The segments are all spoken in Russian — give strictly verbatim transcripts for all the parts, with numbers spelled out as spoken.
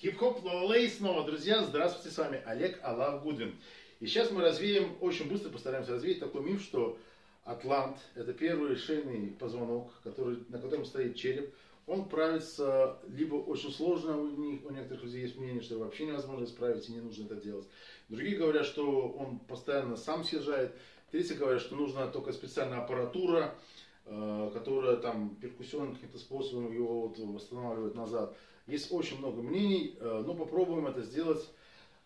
Хип-хоп лалалей снова, друзья, здравствуйте, с вами Олег Аллаф Гудвин. И сейчас мы развеем, очень быстро постараемся развеять такой миф, что Атлант, это первый шейный позвонок, который, на котором стоит череп, он правится либо очень сложно, у, них, у некоторых людей есть мнение, что вообще невозможно исправить и не нужно это делать. Другие говорят, что он постоянно сам съезжает. Третьи говорят, что нужна только специальная аппаратура, которая там перкуссионным каким-то способом его вот восстанавливает назад. Есть очень много мнений, но попробуем это сделать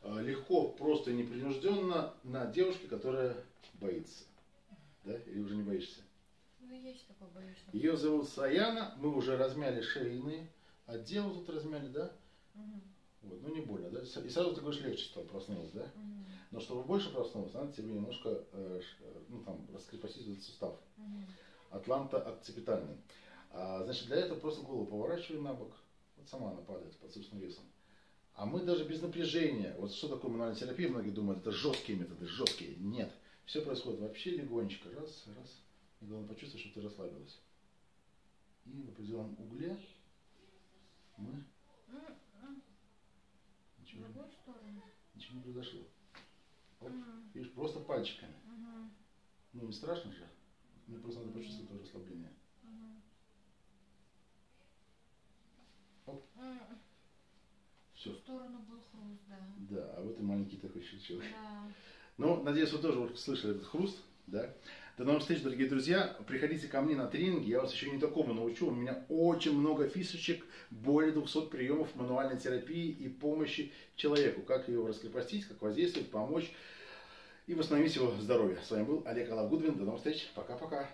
легко, просто и непринужденно на девушке, которая боится. Да? Или уже не боишься? Ну, есть такое, боюсь. Ее зовут Саяна, мы уже размяли шейные, отдел тут размяли, да? Угу. Вот, ну, не больно, да? И сразу ты говоришь, легче стало, проснулась, да? Угу. Но чтобы больше проснулась, надо тебе немножко, ну, там, раскрепостить этот сустав. Угу. Атланто-акципитальный. А, значит, для этого просто голову поворачиваем на бок. Вот сама она падает под собственным весом. А мы даже без напряжения. Вот что такое мануальная терапия, многие думают, это жесткие методы, жесткие. Нет. Все происходит вообще легонечко. Раз, раз. И главное почувствовать, что ты расслабилась. И в определенном угле мы... Ничего, ничего не произошло. Оп. Видишь, просто пальчиками. Ну не страшно же? Мне просто надо почувствовать это расслабление. Оп. Все. В сторону был хруст, да. Да, а вот и маленький такой щелчок. Да. Ну, надеюсь, вы тоже слышали этот хруст. Да? До новых встреч, дорогие друзья. Приходите ко мне на тренинги, я вас еще не такому научу. У меня очень много фишечек, более двухсот приемов мануальной терапии и помощи человеку. Как ее раскрепостить, как воздействовать, помочь и восстановить его здоровье. С вами был Олег Аллаф Гудвин. До новых встреч. Пока-пока.